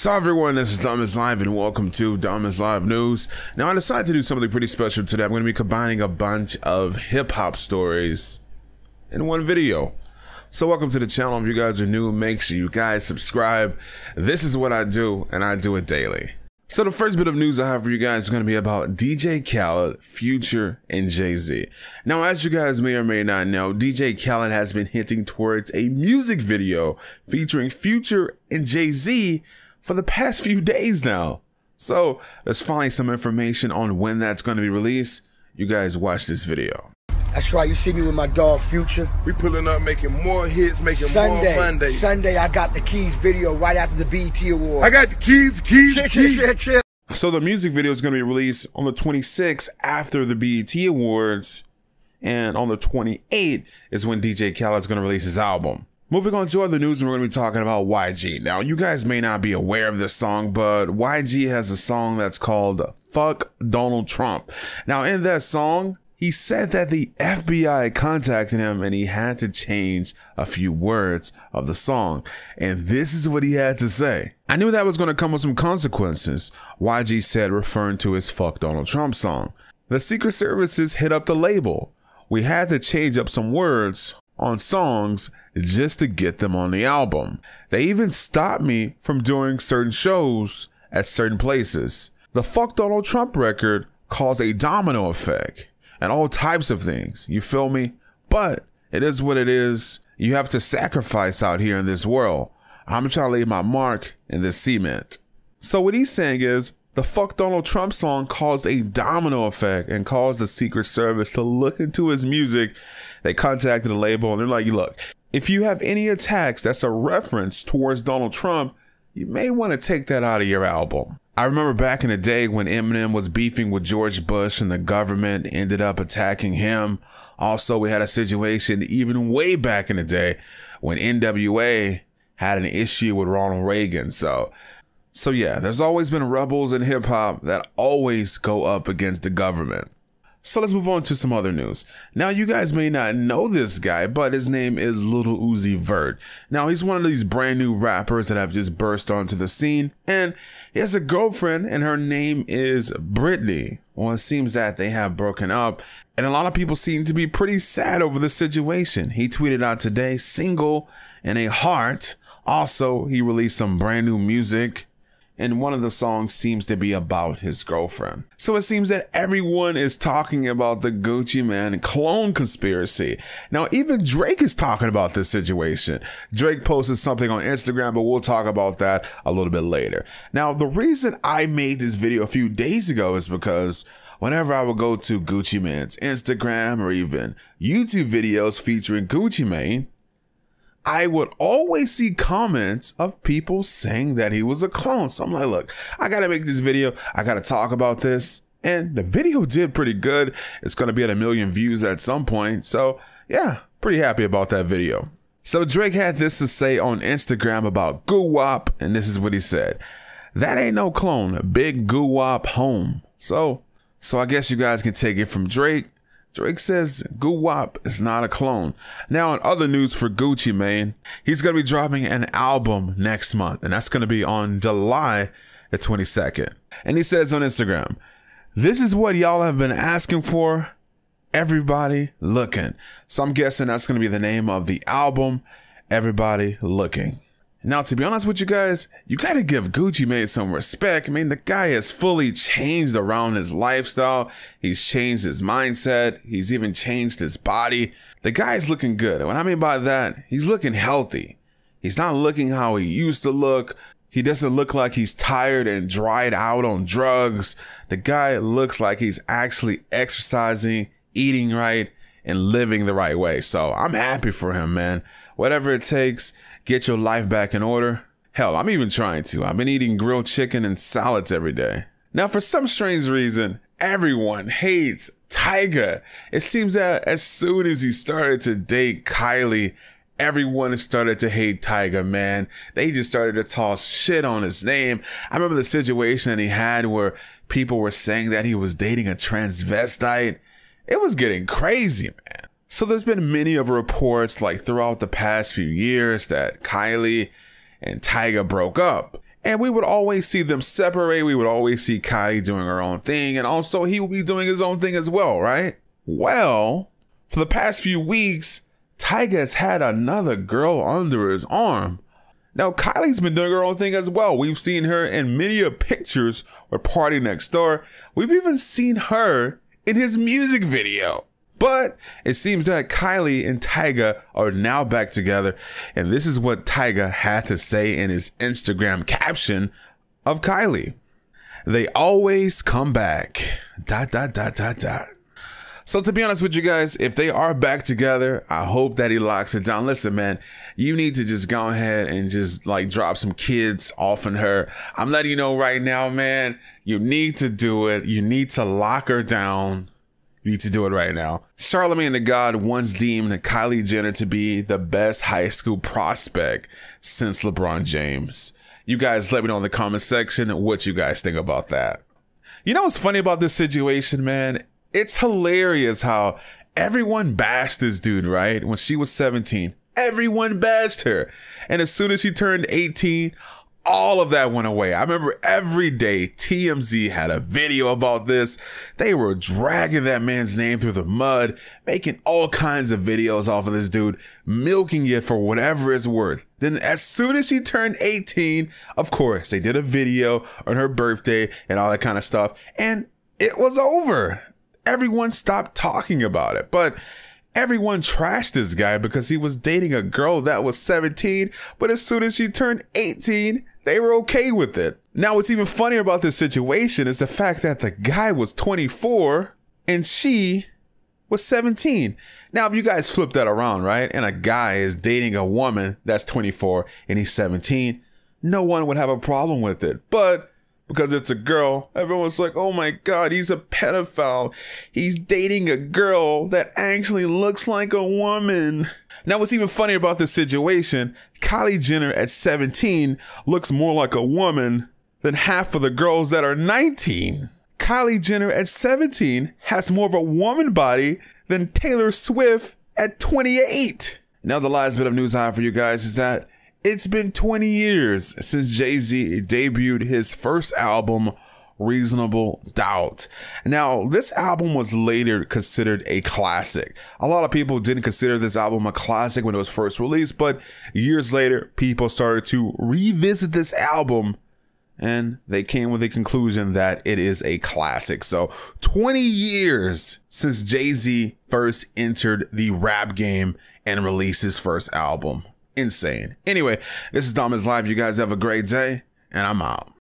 So everyone, this is DomisLive and welcome to DomisLive News. Now I decided to do something pretty special today. I'm going to be combining a bunch of hip-hop stories in one video. So welcome to the channel. If you guys are new, make sure you guys subscribe. This is what I do and I do it daily. So the first bit of news I have for you guys is going to be about DJ Khaled, Future, and Jay-Z. Now, as you guys may or may not know, DJ Khaled has been hinting towards a music video featuring Future and Jay-Z for the past few days now. So let's find some information on when that's going to be released. You guys watch this video. That's right, you see me with my dog Future. We pulling up, making more hits, making more Mondays. Sunday, I got the keys video right after the BET Awards. I got the keys, chill. So the music video is going to be released on the 26th after the BET Awards. And on the 28th is when DJ Khaled's going to release his album. Moving on to other news, and we're going to be talking about YG. Now, you guys may not be aware of this song, but YG has a song that's called Fuck Donald Trump. Now, in that song, he said that the FBI contacted him and he had to change a few words of the song. And this is what he had to say. I knew that was going to come with some consequences, YG said, referring to his Fuck Donald Trump song. The Secret Services hit up the label. We had to change up some words on songs just to get them on the album. They even stopped me from doing certain shows at certain places. The Fuck Donald Trump record caused a domino effect and all types of things, you feel me? But it is what it is. You have to sacrifice out here in this world. I'm trying to leave my mark in this cement. So what he's saying is the Fuck Donald Trump song caused a domino effect and caused the Secret Service to look into his music. They contacted the label and they're like, look, if you have any attacks that's a reference towards Donald Trump, you may want to take that out of your album. I remember back in the day when Eminem was beefing with George Bush and the government ended up attacking him. Also, we had a situation even way back in the day when NWA had an issue with Ronald Reagan. So yeah, there's always been rebels in hip hop that always go up against the government. So let's move on to some other news. Now, you guys may not know this guy, but his name is Lil Uzi Vert. Now, he's one of these brand new rappers that have just burst onto the scene. And he has a girlfriend and her name is Brittany. Well, it seems that they have broken up and a lot of people seem to be pretty sad over the situation. He tweeted out today, single and a heart. Also, he released some brand new music. And one of the songs seems to be about his girlfriend. So it seems that everyone is talking about the Gucci Mane clone conspiracy. Now, even Drake is talking about this situation. Drake posted something on Instagram, but we'll talk about that a little bit later. Now, the reason I made this video a few days ago is because whenever I would go to Gucci Mane's Instagram or even YouTube videos featuring Gucci Mane, I would always see comments of people saying that he was a clone. So I'm like, look, I got to make this video. I got to talk about this. And the video did pretty good. It's going to be at 1 million views at some point. So yeah, pretty happy about that video. So Drake had this to say on Instagram about Guwop. And this is what he said. That ain't no clone. Big Guwop home. So I guess you guys can take it from Drake. Drake says Guwop is not a clone. Now, in other news for Gucci Mane, he's going to be dropping an album next month, and that's going to be on July the 22nd. And he says on Instagram, this is what y'all have been asking for, Everybody Looking. So I'm guessing that's going to be the name of the album, Everybody Looking. Now, to be honest with you guys, you got to give Gucci Mane some respect. I mean, the guy has fully changed around his lifestyle. He's changed his mindset. He's even changed his body. The guy's looking good. And what I mean by that, he's looking healthy. He's not looking how he used to look. He doesn't look like he's tired and dried out on drugs. The guy looks like he's actually exercising, eating right, and living the right way. So I'm happy for him, man. Whatever it takes, get your life back in order. Hell, I'm even trying to. I've been eating grilled chicken and salads every day. Now, for some strange reason, everyone hates Tyga. It seems that as soon as he started to date Kylie, everyone started to hate Tyga, man. They just started to toss shit on his name. I remember the situation that he had where people were saying that he was dating a transvestite. It was getting crazy, man. So there's been many of reports like throughout the past few years that Kylie and Tyga broke up. And we would always see them separate. We would always see Kylie doing her own thing. And also he would be doing his own thing as well, right? Well, for the past few weeks, Tyga's had another girl under his arm. Now, Kylie's been doing her own thing as well. We've seen her in many pictures with Party Next Door. We've even seen her in his music video. But it seems that Kylie and Tyga are now back together. And this is what Tyga had to say in his Instagram caption of Kylie. They always come back. ... So to be honest with you guys, if they are back together, I hope that he locks it down. Listen, man, you need to just go ahead and just like drop some kids off on her. I'm letting you know right now, man, you need to do it. You need to lock her down. You need to do it right now. Charlemagne the God once deemed Kylie Jenner to be the best high school prospect since LeBron James. You guys let me know in the comment section what you guys think about that. You know what's funny about this situation, man? It's hilarious how everyone bashed this dude, right? When she was 17, everyone bashed her. And as soon as she turned 18, all of that went away. I remember every day TMZ had a video about this. They were dragging that man's name through the mud, making all kinds of videos off of this dude, milking it for whatever it's worth. Then as soon as she turned 18, of course, they did a video on her birthday and all that kind of stuff. And it was over. Everyone stopped talking about it, but everyone trashed this guy because he was dating a girl that was 17, but as soon as she turned 18, they were okay with it. Now, what's even funnier about this situation is the fact that the guy was 24 and she was 17. Now, if you guys flip that around, right, and a guy is dating a woman that's 24 and he's 17, no one would have a problem with it, but because it's a girl, everyone's like, oh my God, he's a pedophile. He's dating a girl that actually looks like a woman. Now, what's even funnier about this situation, Kylie Jenner at 17 looks more like a woman than half of the girls that are 19. Kylie Jenner at 17 has more of a woman body than Taylor Swift at 28. Now, the last bit of news I have for you guys is that it's been 20 years since Jay-Z debuted his first album, Reasonable Doubt. Now, this album was later considered a classic. A lot of people didn't consider this album a classic when it was first released, but years later, people started to revisit this album and they came with the conclusion that it is a classic. So 20 years since Jay-Z first entered the rap game and released his first album. Insane. Anyway, this is DomisLive. You guys have a great day, and I'm out.